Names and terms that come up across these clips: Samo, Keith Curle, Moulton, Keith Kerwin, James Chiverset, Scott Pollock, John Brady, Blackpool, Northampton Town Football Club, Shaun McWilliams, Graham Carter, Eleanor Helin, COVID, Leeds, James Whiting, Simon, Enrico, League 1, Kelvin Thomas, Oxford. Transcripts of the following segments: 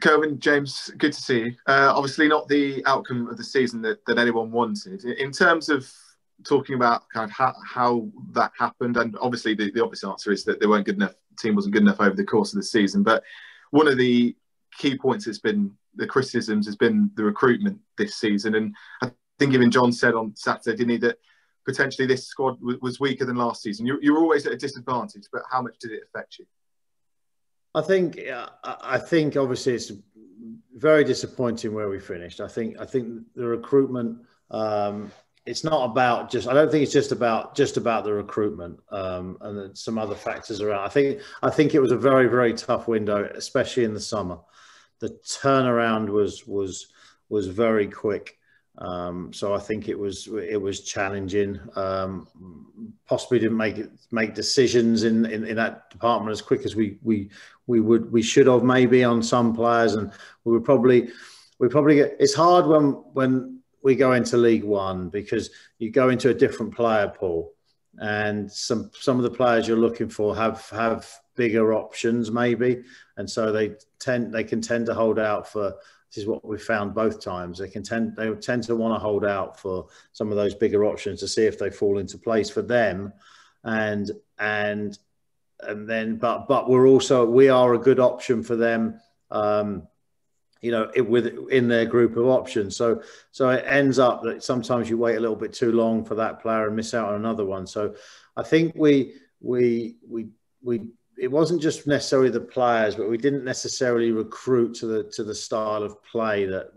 Kerwin, James, good to see you. Obviously not the outcome of the season that anyone wanted. In terms of talking about kind of how that happened, and obviously the obvious answer is that they weren't good enough, the team wasn't good enough over the course of the season, but one of the key points that's been the criticisms has been the recruitment this season. And I think even John said on Saturday, didn't he, that potentially this squad was weaker than last season. You're always at a disadvantage, but how much did it affect you? I think obviously it's very disappointing where we finished. I think the recruitment, it's not about just, I don't think it's just about the recruitment, and some other factors around. I think it was a very, very tough window, especially in the summer. The turnaround was very quick. So I think it was challenging. Possibly didn't make decisions in that department as quick as we should have, maybe, on some players, and we probably get. It's hard when we go into League One, because you go into a different player pool, and some of the players you're looking for have bigger options maybe, and so they can tend to hold out for. This is what we found both times. They tend to want to hold out for some of those bigger options to see if they fall into place for them, and then we are a good option for them, within their group of options. So it ends up that sometimes you wait a little bit too long for that player and miss out on another one. So I think we it wasn't just necessarily the players, but we didn't necessarily recruit to the style of play that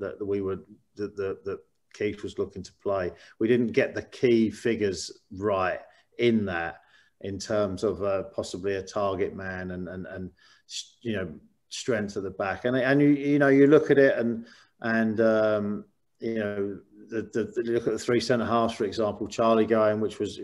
Keith was looking to play. We didn't get the key figures right in that, in terms of possibly a target man and strength at the back. And you look at it and look at the three centre halves, for example. Charlie going, which was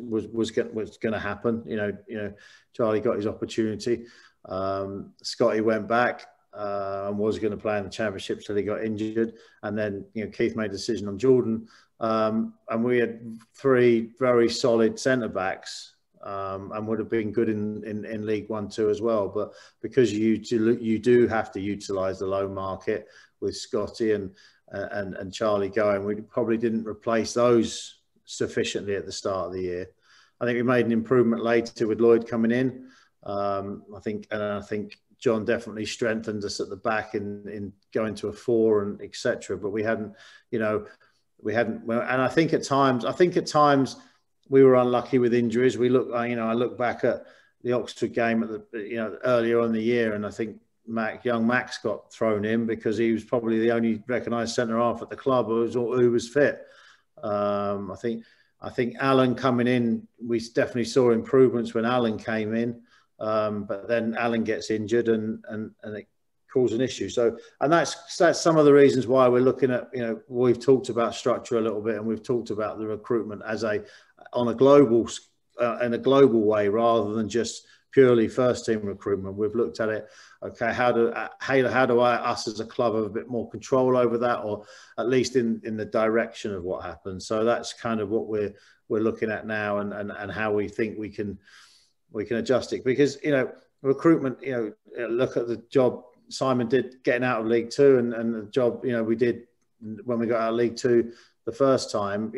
going to happen. Charlie got his opportunity. Scotty went back and was going to play in the Championship till he got injured. And then Keith made a decision on Jordan, and we had three very solid centre backs, and would have been good in League One too as well. But because you do have to utilise the loan market with Scotty and Charlie going, we probably didn't replace those sufficiently at the start of the year. I think we made an improvement later with Lloyd coming in. I think John definitely strengthened us at the back in going to a four and etc. But we hadn't. And I think at times we were unlucky with injuries. I look back at the Oxford game earlier on in the year, and I think young Max got thrown in because he was probably the only recognised centre-half at the club who was fit. I think Alan coming in, we definitely saw improvements when Alan came in, but then Alan gets injured and it caused an issue. So, and that's some of the reasons why we're looking at, we've talked about structure a little bit, and we've talked about the recruitment in a global way, rather than just purely first team recruitment. We've looked at it. Okay, how do us as a club have a bit more control over that, or at least in the direction of what happens? So that's kind of what we're looking at now, and how we think we can adjust it, because recruitment. Look at the job Simon did getting out of League Two, and the job we did when we got out of League Two the first time.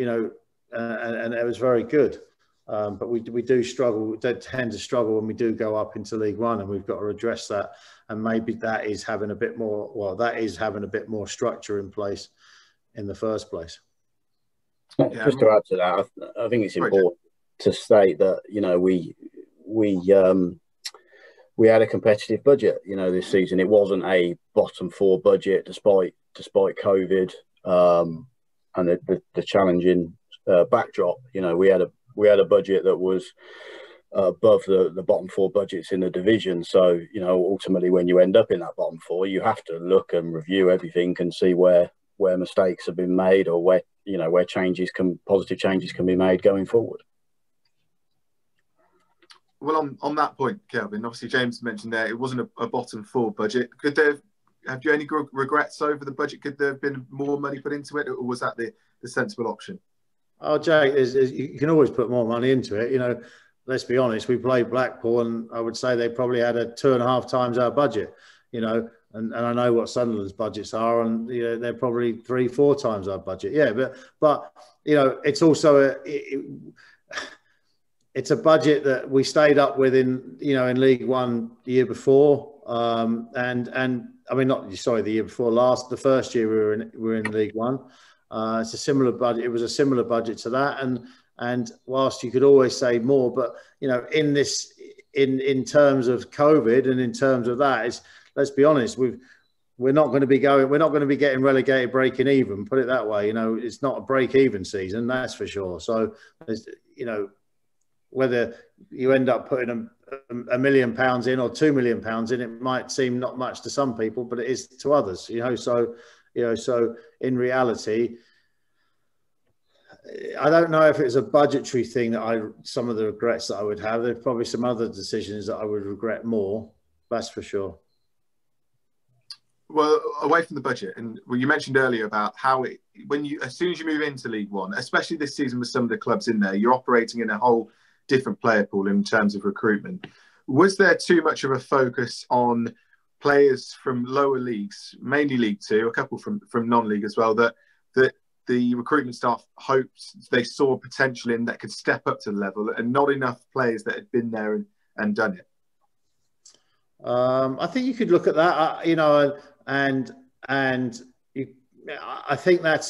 And it was very good. But we do struggle. We tend to struggle when we do go up into League One, and we've got to address that. And maybe that is having a bit more structure in place in the first place. Just to add to that, I think it's important to state that we had a competitive budget. This season it wasn't a bottom four budget, despite COVID and the challenging backdrop. We had a budget that was above the bottom four budgets in the division. So, ultimately when you end up in that bottom four, you have to look and review everything and see where mistakes have been made, or where positive changes can be made going forward. Well, on that point, Kelvin, obviously James mentioned there, it wasn't a bottom four budget. Could there have you any regrets over the budget? Could there have been more money put into it, or was that the sensible option? Oh, Jake, you can always put more money into it. Let's be honest, we played Blackpool, and I would say they probably had 2.5 times our budget. And I know what Sunderland's budgets are, and you know, they're probably 3-4 times our budget. Yeah, but you know, it's also it's a budget that we stayed up with in, you know, in League One the year before, and I mean the year before last, the first year we were in League One. It's a similar budget. It was a similar budget to that, and whilst you could always say more, but you know, in this in terms of COVID and in terms of that is. Let's be honest. We're not going to be going. We're not going to be getting relegated, breaking even. Put it that way. You know, it's not a break-even season, that's for sure. So, you know, whether you end up putting £1 million in or £2 million in, it might seem not much to some people, but it is to others. You know, so in reality, I don't know if it's a budgetary thing that some of the regrets that I would have. There's probably some other decisions that I would regret more. That's for sure. Well, away from the budget, and well, you mentioned earlier about how as soon as you move into League One, especially this season with some of the clubs in there, you're operating in a whole different player pool in terms of recruitment. Was there too much of a focus on players from lower leagues, mainly League Two, a couple from non-league as well, that the recruitment staff hoped they saw potential in that could step up to the level, and not enough players that had been there and done it? I think you could look at that, you know. I think that's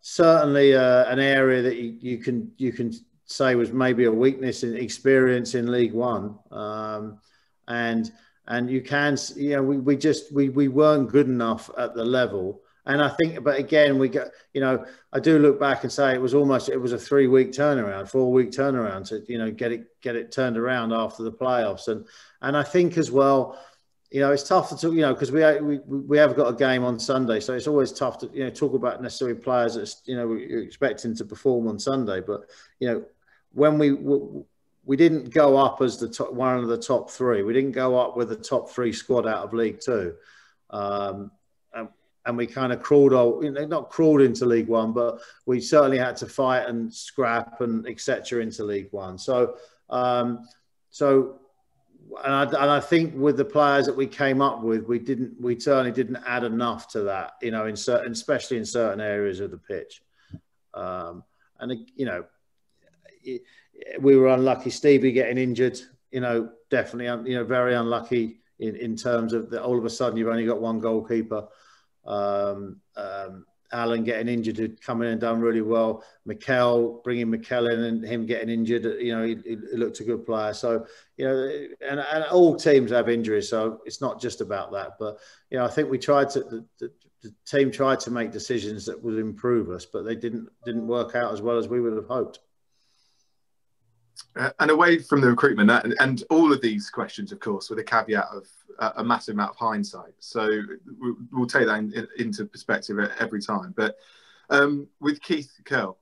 certainly an area that you can say was maybe a weakness in experience in League One, and you can, you know, we weren't good enough at the level. And I think, but again, we got, you know, I do look back and say it was a 3-week turnaround, 4-week turnaround to, you know, get it turned around after the playoffs, and I think as well. You know, it's tough to, you know, because we have got a game on Sunday, so it's always tough to, you know, talk about necessarily players that, you know, you're expecting to perform on Sunday. But, you know, when we didn't go up as the top, one of the top three, we didn't go up with the top three squad out of League Two, and we kind of crawled, you know, not crawled into League One, but we certainly had to fight and scrap and etc. into League One. So, And I think with the players that we came up with, we certainly didn't add enough to that, you know, in certain, especially in certain areas of the pitch. And, you know, we were unlucky. Stevie getting injured, you know, definitely, you know, very unlucky in terms of all of a sudden you've only got one goalkeeper. Alan getting injured, who'd come in and done really well. Mikel, bringing Mikel in and him getting injured, you know, he looked a good player. So, you know, and all teams have injuries, so it's not just about that. But, you know, I think we tried to, the team tried to make decisions that would improve us, but they didn't work out as well as we would have hoped. And away from the recruitment, and all of these questions, of course, with a caveat of a massive amount of hindsight. So we'll take that into perspective every time. But with Keith Curle,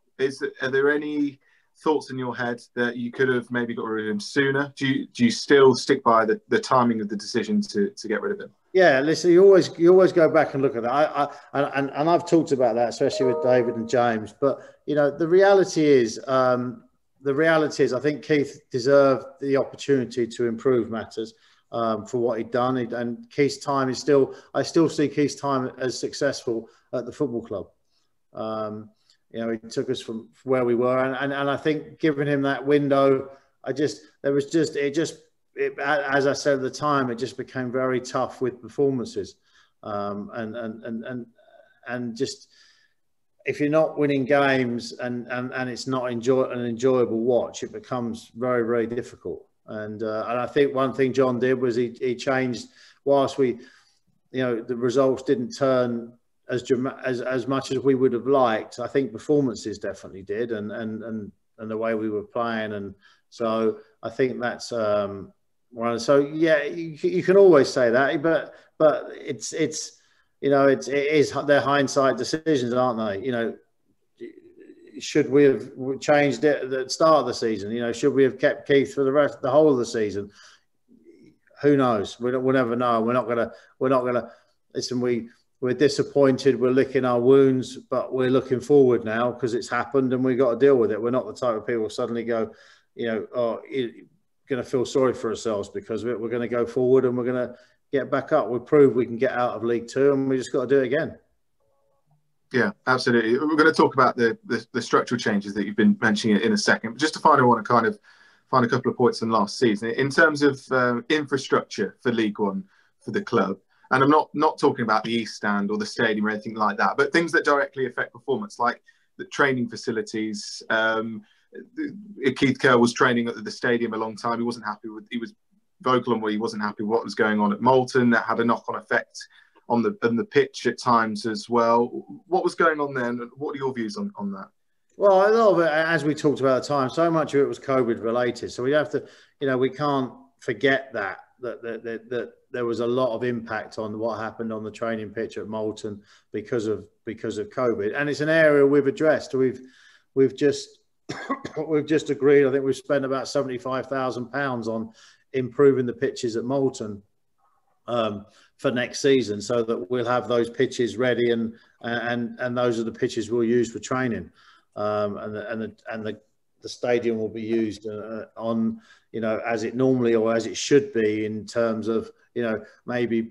are there any thoughts in your head that you could have maybe got rid of him sooner? Do you still stick by the timing of the decision to get rid of him? Yeah, listen, you always go back and look at that. And I've talked about that, especially with David and James. But, you know, the reality is... the reality is, I think Keith deserved the opportunity to improve matters for what he'd done. And Keith's time is still, I still see Keith's time as successful at the football club. You know, he took us from where we were. And I think giving him that window, as I said at the time, it just became very tough with performances. And just... if you're not winning games and it's not an enjoyable watch, it becomes very, very difficult. And I think one thing John did was he changed, whilst we, you know, the results didn't turn as much as we would have liked. I think performances definitely did, and the way we were playing. And so I think that's one. So yeah, you can always say that, but it's. You know, it is their hindsight decisions, aren't they? You know, should we have changed it at the start of the season? You know, should we have kept Keith for the whole of the season? Who knows? We'll never know. We're not gonna. Listen, we're disappointed. We're licking our wounds, but we're looking forward now because it's happened and we've got to deal with it. We're not the type of people who suddenly go, you know, oh, going to feel sorry for ourselves because we're going to go forward and we're going to. get back up. We proved we can get out of League Two, and we just got to do it again. Yeah, absolutely. We're going to talk about the structural changes that you've been mentioning in a second. But just to find, I want to kind of find a couple of points on last season in terms of infrastructure for League One for the club. And I'm not talking about the East Stand or the stadium or anything like that, but things that directly affect performance, like the training facilities. Keith Kerr was training at the stadium a long time. He wasn't happy with. He was vocal on where he wasn't happy with what was going on at Moulton. That had a knock-on effect on the pitch at times as well. What was going on there, and what are your views on that? Well, a lot of it, as we talked about at the time, so much of it was COVID-related. So we have to, you know, we can't forget that there was a lot of impact on what happened on the training pitch at Moulton because of COVID. And it's an area we've addressed. We've just agreed. I think we've spent about £75,000 on improving the pitches at Moulton for next season, so that we'll have those pitches ready, and those are the pitches we'll use for training. And the stadium will be used on, you know, as it normally or as it should be, in terms of, you know, maybe,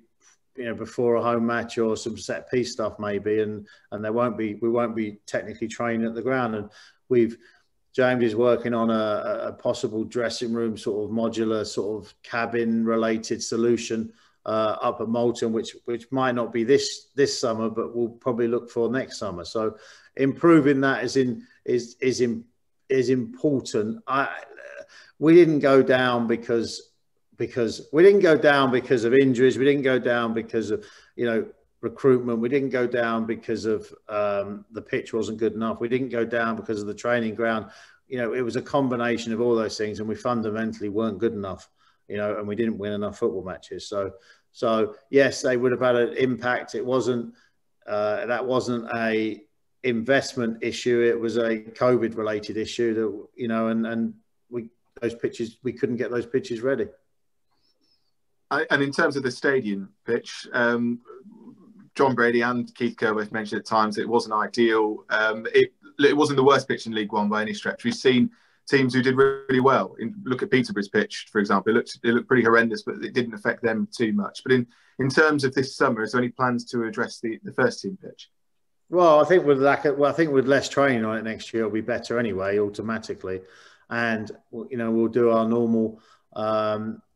you know, before a home match or some set piece stuff maybe, and we won't be technically training at the ground. And James is working on a possible dressing room sort of modular sort of cabin related solution up at Moulton, which might not be this summer, but we'll probably look for next summer. So improving that is important. We didn't go down because of injuries. We didn't go down because of, you know, recruitment. We didn't go down because of the pitch wasn't good enough. We didn't go down because of the training ground. You know, it was a combination of all those things, and we fundamentally weren't good enough, you know, and we didn't win enough football matches. So yes, they would have had an impact. It wasn't that wasn't a investment issue. It was a COVID related issue that, you know, and we couldn't get those pitches ready. And in terms of the stadium pitch, John Brady and Keith Kerwin mentioned at times it wasn't ideal. It wasn't the worst pitch in League One by any stretch. We've seen teams who did really well. Look at Peterborough's pitch, for example. It looked pretty horrendous, but it didn't affect them too much. But in terms of this summer, is there any plans to address the first team pitch? Well, I think with less training on it next year, it'll be better anyway, automatically. And, you know, we'll do our normal.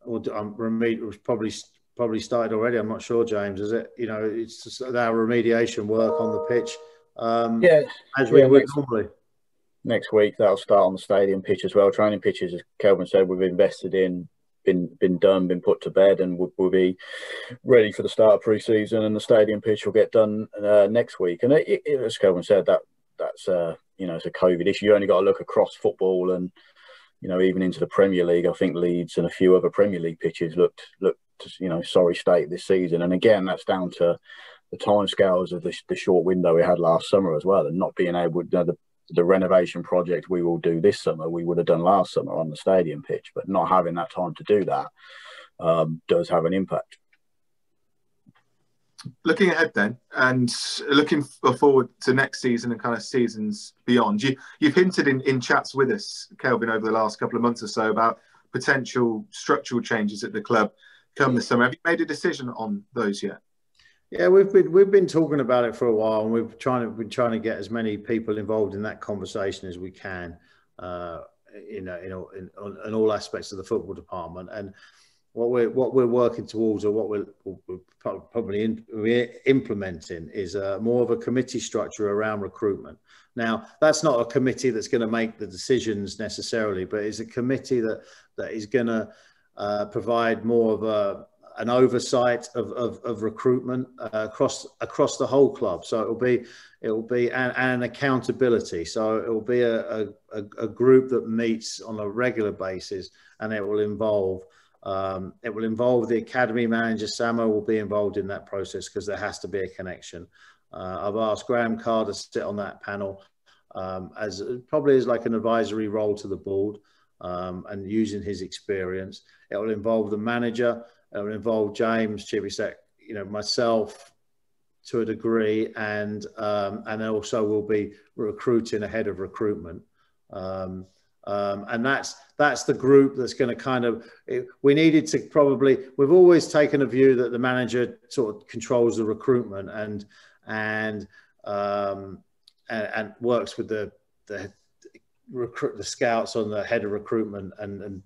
Remedial was probably started already. I'm not sure, James. Is it? You know, it's just our remediation work on the pitch. As we would normally. Next week, that'll start on the stadium pitch as well. Training pitches, as Kelvin said, we've invested in, been done, been put to bed, and we'll be ready for the start of pre-season. And the stadium pitch will get done next week. And as Kelvin said, that's you know, it's a COVID issue. You only got to look across football and, you know, even into the Premier League. I think Leeds and a few other Premier League pitches looked, you know, sorry state this season. And again, that's down to the timescales of the short window we had last summer as well, and not being able to. You know, the renovation project we will do this summer, we would have done last summer on the stadium pitch, but not having that time to do that does have an impact. Looking ahead then, and looking forward to next season and kind of seasons beyond, you've hinted in chats with us, Kelvin, over the last couple of months or so about potential structural changes at the club come this summer. Have you made a decision on those yet? Yeah, we've been talking about it for a while, and we've been trying to get as many people involved in that conversation as we can, in all aspects of the football department. And what we're working towards, or what we're probably implementing, is more of a committee structure around recruitment. Now, that's not a committee that's going to make the decisions necessarily, but it's a committee that is going to provide more of an oversight of recruitment across the whole club. So it'll be an accountability. So it will be a group that meets on a regular basis, and it will involve the academy manager. Samo will be involved in that process because there has to be a connection. I've asked Graham Carter to sit on that panel as probably as like an advisory role to the board, and using his experience. It will involve the manager. It will involve James Chiverset, you know, myself to a degree, and also we'll be recruiting a head of recruitment And that's the group that's going to kind of, we needed to probably, we've always taken a view that the manager sort of controls the recruitment and works with the scouts on the head of recruitment and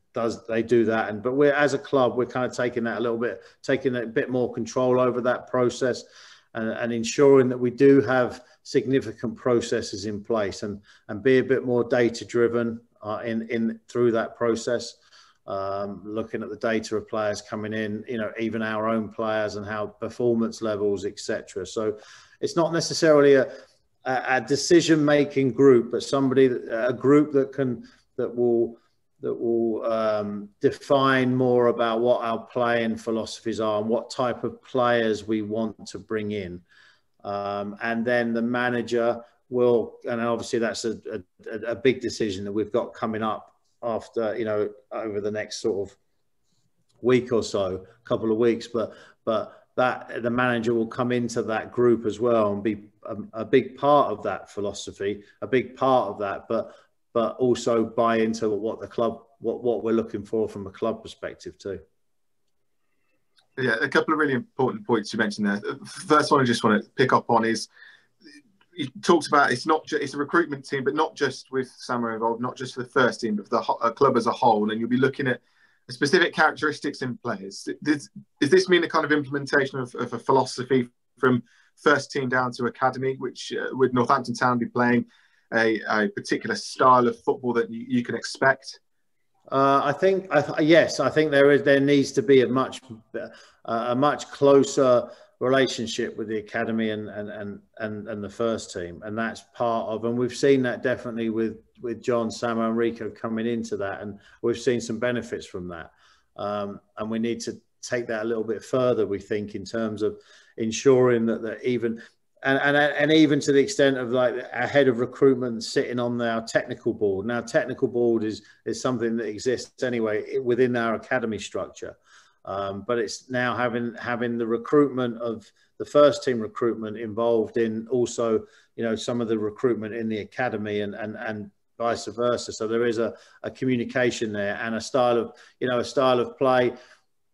they do that. But we're, as a club, we're kind of taking that a little bit, taking a bit more control over that process and ensuring that we do have significant processes in place and be a bit more data driven through that process, looking at the data of players coming in, you know, even our own players and how performance levels, etc. So it's not necessarily a decision-making group, but a group that will define more about what our playing philosophies are and what type of players we want to bring in. And then the manager will, and obviously that's a big decision that we've got coming up after, you know, over the next sort of week or so, couple of weeks, but that the manager will come into that group as well and be a big part of that philosophy, a big part of that, but also buy into what the club, what we're looking for from a club perspective too. Yeah, a couple of really important points you mentioned there. The first one I just want to pick up on is you talked about it's a recruitment team, but not just with Samo involved, not just for the first team, but for the club as a whole. And you'll be looking at specific characteristics in players. Does this mean a kind of implementation of a philosophy from first team down to academy, which would Northampton Town be playing a particular style of football that you can expect? Yes. I think there needs to be a much closer relationship with the academy and the first team, and that's part of, and we've seen that definitely with John, Samo, Enrico coming into that, and we've seen some benefits from that, and we need to take that a little bit further, we think, in terms of ensuring that even and even to the extent of like our head of recruitment sitting on our technical board. Now, technical board is something that exists anyway within our academy structure. But it's now having the recruitment of the first team recruitment involved in also, you know, some of the recruitment in the academy and vice versa. So there is a communication there and a style of play.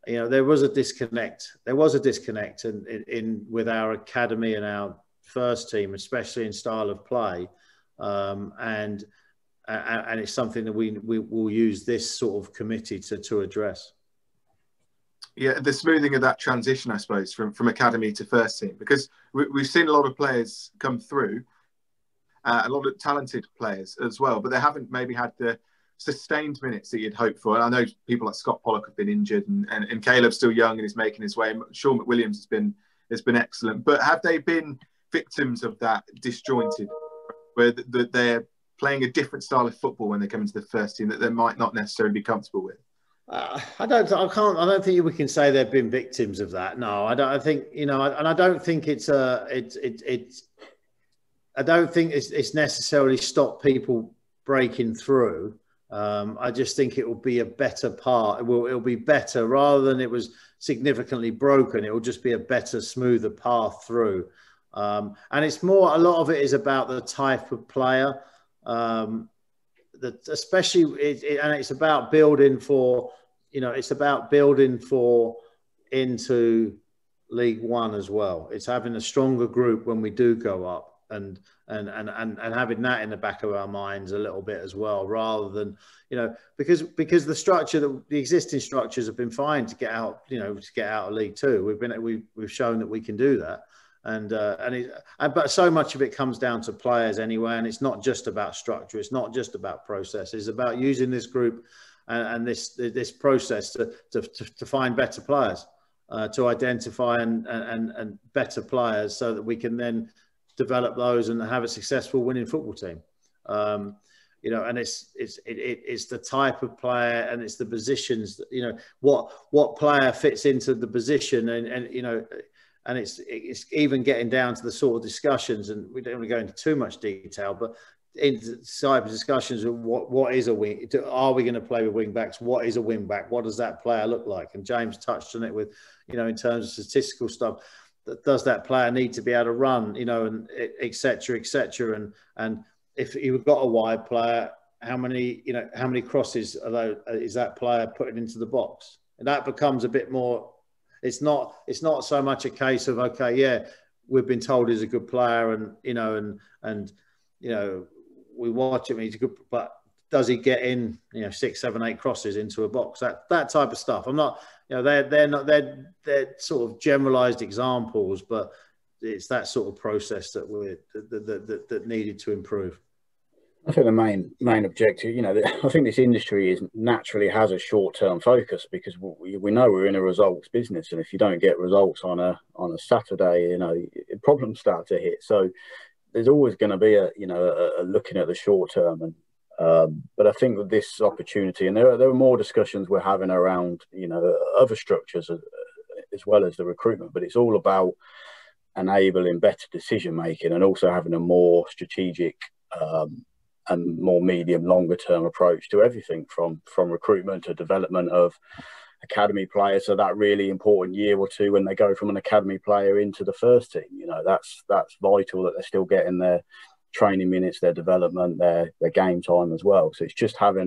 You know, there was a disconnect. There was a disconnect in with our academy and our first team, especially in style of play. And it's something that we will use this sort of committee to address. Yeah, the smoothing of that transition, I suppose, from academy to first team, because we've seen a lot of players come through, a lot of talented players as well, but they haven't maybe had the sustained minutes that you'd hope for. And I know people like Scott Pollock have been injured, and Caleb's still young and is making his way. And Shaun McWilliams has been excellent, but have they been victims of that disjointed, where they're playing a different style of football when they come into the first team that they might not necessarily be comfortable with? I don't think we can say they've been victims of that. No, I don't think it's necessarily stopped people breaking through. I just think it will be a better part. It'll be better rather than it was significantly broken. It will just be a better, smoother path through. And it's more, a lot of it is about the type of player. It's about building for, you know, it's about building for into League One as well. It's having a stronger group when we do go up and having that in the back of our minds a little bit as well, rather than, you know, because the structure, the existing structures have been fine to get out, you know, to get out of League Two. We've shown that we can do that. But so much of it comes down to players anyway, and it's not just about structure. It's not just about process. It's about using this group and this process to find better players, to identify and better players, so that we can then develop those and have a successful winning football team. You know, and it's the type of player, and it's the positions. You know, what player fits into the position, and you know. And it's even getting down to the sort of discussions, and we don't want to go into too much detail, but inside discussions of what is a wing? Are we going to play with wing backs? What is a wing back? What does that player look like? And James touched on it with, you know, in terms of statistical stuff, does that player need to be able to run? You know, and et cetera, et cetera. And if you've got a wide player, how many crosses is that player putting into the box? And that becomes a bit more. It's not so much a case of, okay, yeah, we've been told he's a good player, and we watch him, he's good, but does he get in, 6, 7, 8 crosses into a box? That type of stuff. I'm not, they're sort of generalized examples, but it's that sort of process that that needed to improve. I think the main objective, I think this industry naturally has a short-term focus, because we know we're in a results business, and if you don't get results on a Saturday, problems start to hit. So there's always going to be a looking at the short term, and but I think with this opportunity, and there are more discussions we're having around other structures as well as the recruitment, but it's all about enabling better decision making and also having a more strategic and more medium, longer term approach to everything from recruitment to development of academy players. So that really important year or two when they go from an academy player into the first team, that's vital that they're still getting their training minutes, their development, their game time as well. So it's just having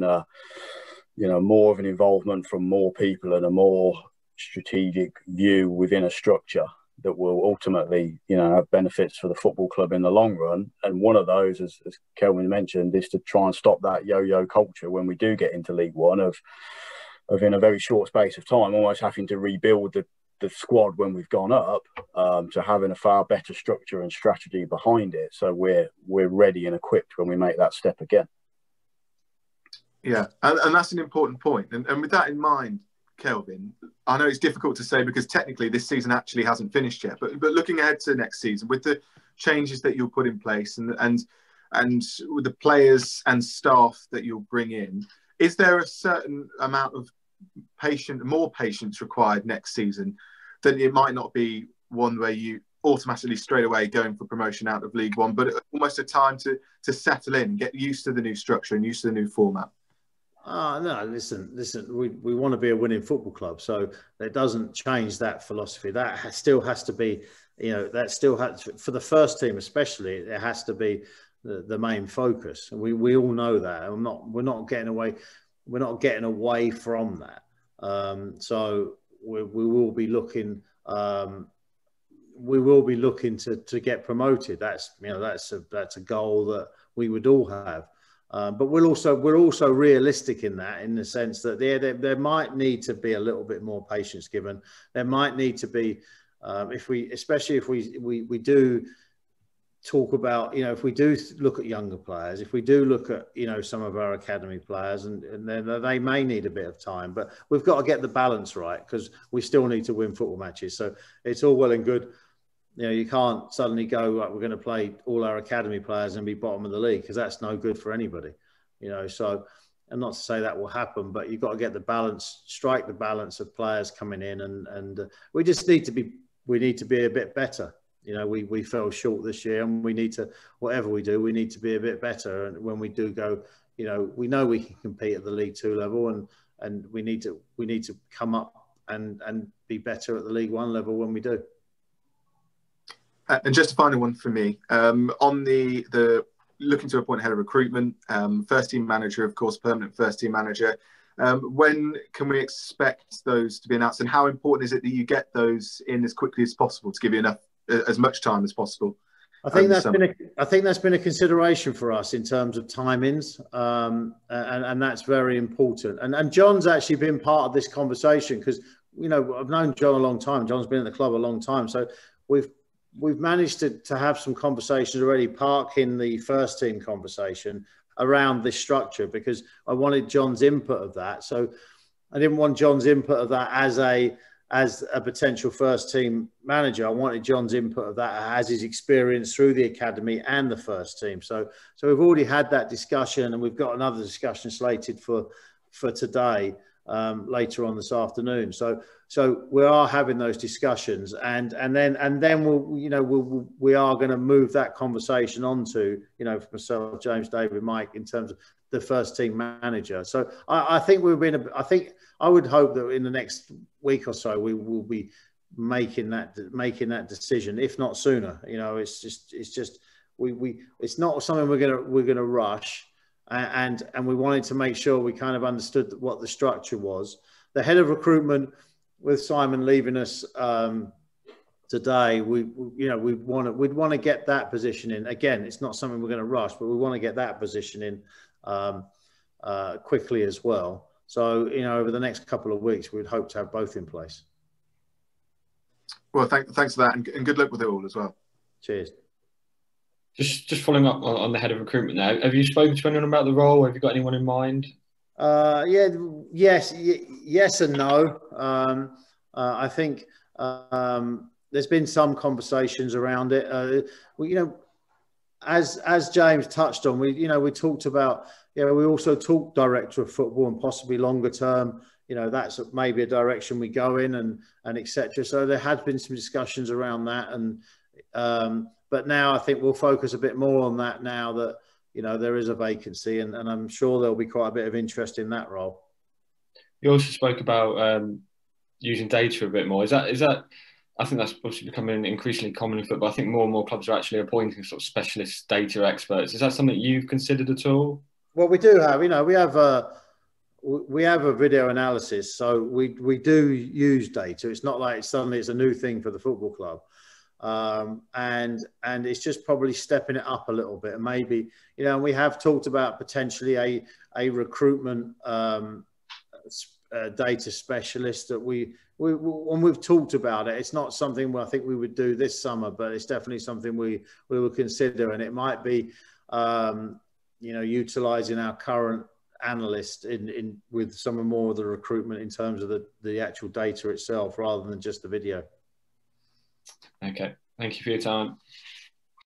more of an involvement from more people and a more strategic view within a structure that will ultimately, have benefits for the football club in the long run. And one of those, as Kelvin mentioned, is to try and stop that yo-yo culture when we do get into League One of in a very short space of time, almost having to rebuild the squad when we've gone up, to having a far better structure and strategy behind it. So we're ready and equipped when we make that step again. Yeah, and that's an important point. And with that in mind, Kelvin, I know it's difficult to say because technically this season actually hasn't finished yet, but looking ahead to next season with the changes that you'll put in place and with the players and staff that you'll bring in, is there a certain amount of more patience required next season? Then it might not be one where you automatically straight away going for promotion out of League One, but almost a time to settle in, get used to the new structure and used to the new format. Oh, no, listen, we want to be a winning football club. So that doesn't change that philosophy. That still has to be, that still has, for the first team especially, it has to be the main focus. We all know that. We're not getting away from that. So we will be looking, to get promoted. That's, that's a goal that we would all have. But we're also realistic in the sense that there might need to be a little bit more patience given. There might need to be, especially if we do talk about, if we do look at younger players, if we do look at, some of our academy players, and then they may need a bit of time, but we've got to get the balance right because we still need to win football matches. So it's all well and good. You can't suddenly go, like, we're going to play all our academy players and be bottom of the league, because that's no good for anybody, So, and not to say that will happen, but you've got to get the balance, strike the balance of players coming in, and we just need to be, a bit better. We fell short this year, and we need to, whatever we do, we need to be a bit better. And when we do go, we know we can compete at the League Two level, and we need to come up and be better at the League One level when we do. And just a final one for me, on the looking to appoint head of recruitment, first team manager, of course, permanent first team manager. When can we expect those to be announced, and how important is it that you get those in as quickly as possible to give you as much time as possible? I think that's been a consideration for us in terms of timings, and that's very important. And John's actually been part of this conversation because, I've known John a long time. John's been at the club a long time, so we've managed to have some conversations already, parking the first team conversation around this structure, because I wanted John's input of that. So I didn't want John's input of that as a potential first team manager. I wanted John's input of that as his experience through the academy and the first team. So we've already had that discussion, and we've got another discussion slated for today, later on this afternoon. So we are having those discussions, and then we are going to move that conversation on to, for myself, James, David, Mike, in terms of the first team manager. So I would hope that in the next week or so we will be making that decision, if not sooner. It's not something we're gonna rush. and we wanted to make sure we kind of understood what the structure was. The head of recruitment, with Simon leaving us today, we'd want to get that position in. Again, it's not something we're going to rush, but we want to get that position in quickly as well. So, you know, over the next couple of weeks, we'd hope to have both in place. Well, thanks for that, and good luck with it all as well. Cheers. Just following up on the head of recruitment now, have you spoken to anyone about the role? Have you got anyone in mind? Yes and no. I think there's been some conversations around it. As James touched on, we talked about, we also talked director of football and possibly longer term, that's maybe a direction we go in and et cetera. So there has been some discussions around that. And, but now I think we'll focus a bit more on that now that, there is a vacancy, and I'm sure there'll be quite a bit of interest in that role. You also spoke about using data a bit more. Is that, I think that's obviously becoming increasingly common in football. I think more and more clubs are actually appointing sort of specialist data experts. Is that something you've considered at all? Well, we do have, we have a video analysis. So we do use data. It's not like suddenly it's a new thing for the football club. And it's just probably stepping it up a little bit. And maybe, we have talked about potentially a recruitment data specialist that we've talked about it. It's not something where I think we would do this summer, but it's definitely something we will consider. And it might be, utilizing our current analyst in with some more of the recruitment in terms of the actual data itself rather than just the video. Okay, thank you for your time.